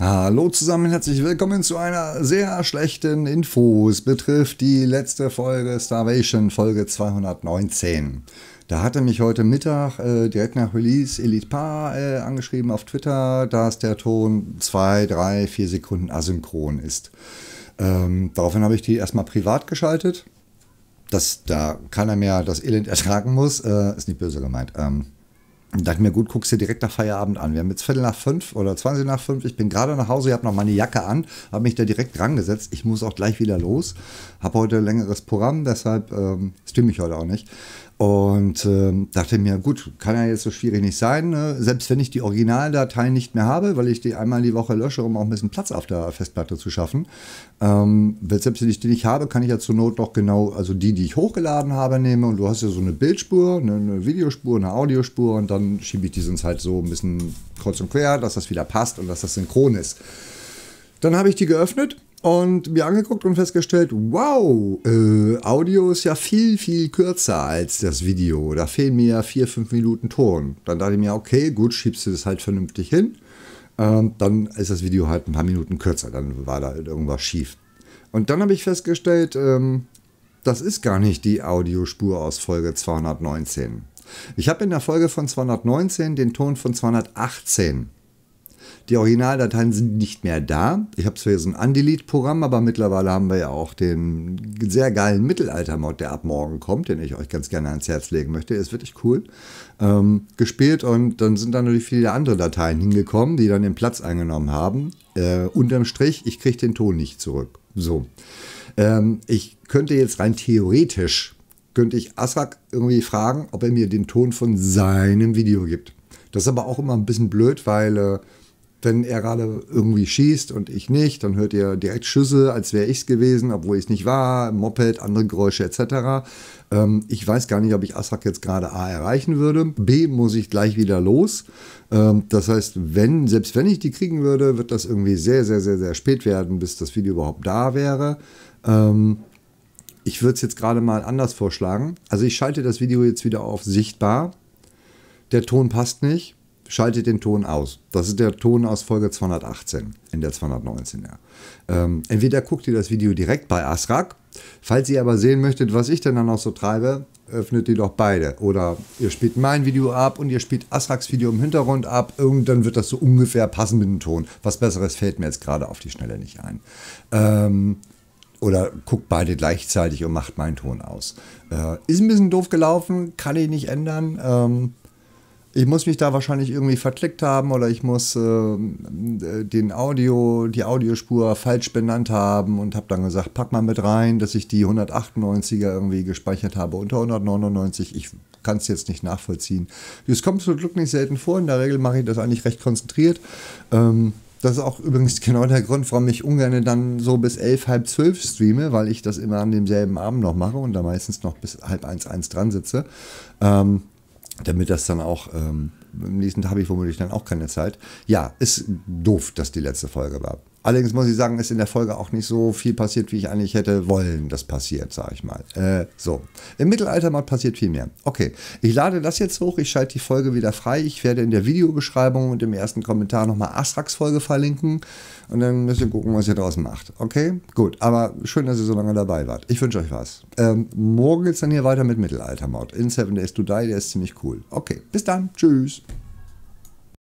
Hallo zusammen, herzlich willkommen zu einer sehr schlechten Info. Es betrifft die letzte Folge Starvation, Folge 219. Da hatte mich heute Mittag direkt nach Release Elite angeschrieben auf Twitter, dass der Ton 2, 3, 4 Sekunden asynchron ist. Daraufhin habe ich die erstmal privat geschaltet, dass da keiner mehr das Elend ertragen muss. Ist nicht böse gemeint. Dachte mir, gut, guckst dir direkt nach Feierabend an. Wir haben jetzt 17:45 oder 17:20. Ich bin gerade nach Hause, ich habe noch meine Jacke an, habe mich da direkt dran gesetzt. Ich muss auch gleich wieder los. Habe heute ein längeres Programm, deshalb streame ich heute auch nicht. Und dachte mir, gut, kann ja jetzt so schwierig nicht sein. Ne? Selbst wenn ich die Originaldatei nicht mehr habe, weil ich die einmal die Woche lösche, um auch ein bisschen Platz auf der Festplatte zu schaffen. Selbst wenn ich die nicht habe, kann ich ja zur Not noch genau, also die ich hochgeladen habe, nehmen. Und du hast ja so eine Bildspur, eine Videospur, eine Audiospur. Und dann schiebe ich die sonst halt so ein bisschen kreuz und quer, dass das wieder passt und dass das synchron ist. Dann habe ich die geöffnet und mir angeguckt und festgestellt, wow, Audio ist ja viel, viel kürzer als das Video. Da fehlen mir ja 4, 5 Minuten Ton. Dann dachte ich mir, okay, gut, schiebst du das halt vernünftig hin. Dann ist das Video halt ein paar Minuten kürzer. Dann war da irgendwas schief. Und dann habe ich festgestellt, das ist gar nicht die Audiospur aus Folge 219. Ich habe in der Folge von 219 den Ton von 218. Die Originaldateien sind nicht mehr da. Ich habe zwar hier so ein Undelete-Programm, aber mittlerweile haben wir ja auch den sehr geilen Mittelalter-Mod, der ab morgen kommt, den ich euch ganz gerne ans Herz legen möchte. Ist wirklich cool. Gespielt und dann sind da natürlich viele andere Dateien hingekommen, die dann den Platz eingenommen haben. Unterm Strich, ich kriege den Ton nicht zurück. So. Ich könnte jetzt rein theoretisch, könnte ich Asrak irgendwie fragen, ob er mir den Ton von seinem Video gibt. Das ist aber auch immer ein bisschen blöd, weil wenn er gerade irgendwie schießt und ich nicht, dann hört ihr direkt Schüsse, als wäre ich es gewesen, obwohl ich es nicht war, Moped, andere Geräusche etc. Ich weiß gar nicht, ob ich Asrak jetzt gerade A erreichen würde, B muss ich gleich wieder los. Das heißt, selbst wenn ich die kriegen würde, wird das irgendwie sehr, sehr, sehr, sehr spät werden, bis das Video überhaupt da wäre. Ich würde es jetzt gerade mal anders vorschlagen. Also ich schalte das Video jetzt wieder auf sichtbar. Der Ton passt nicht. Schaltet den Ton aus. Das ist der Ton aus Folge 218, in der 219. Ja. Entweder guckt ihr das Video direkt bei Asrak. Falls ihr aber sehen möchtet, was ich denn dann noch so treibe, öffnet ihr doch beide. Oder ihr spielt mein Video ab und ihr spielt Asraks Video im Hintergrund ab. Und dann wird das so ungefähr passen mit dem Ton. Was Besseres fällt mir jetzt gerade auf die Schnelle nicht ein. Oder guckt beide gleichzeitig und macht meinen Ton aus. Ist ein bisschen doof gelaufen, kann ich nicht ändern. Ich muss mich da wahrscheinlich irgendwie verklickt haben oder ich muss die Audiospur falsch benannt haben und habe dann gesagt, pack mal mit rein, dass ich die 198er irgendwie gespeichert habe unter 199. Ich kann es jetzt nicht nachvollziehen. Das kommt zum Glück nicht selten vor. In der Regel mache ich das eigentlich recht konzentriert. Das ist auch übrigens genau der Grund, warum ich ungern dann so bis 11, halb 12 streame, weil ich das immer an demselben Abend noch mache und da meistens noch bis 12, 1 dran sitze. Damit das dann auch, am nächsten Tag habe ich womöglich dann auch keine Zeit. Ja, ist doof, dass die letzte Folge war. Allerdings muss ich sagen, ist in der Folge auch nicht so viel passiert, wie ich eigentlich hätte wollen, das passiert, sage ich mal. So, im Mittelalter-Mod passiert viel mehr. Okay, ich lade das jetzt hoch, ich schalte die Folge wieder frei. Ich werde in der Videobeschreibung und im ersten Kommentar nochmal Asraks Folge verlinken. Und dann müsst ihr gucken, was ihr draußen macht. Okay, gut, aber schön, dass ihr so lange dabei wart. Ich wünsche euch was. Morgen geht es dann hier weiter mit Mittelalter-Mod in 7 Days to Die, der ist ziemlich cool. Okay, bis dann, tschüss.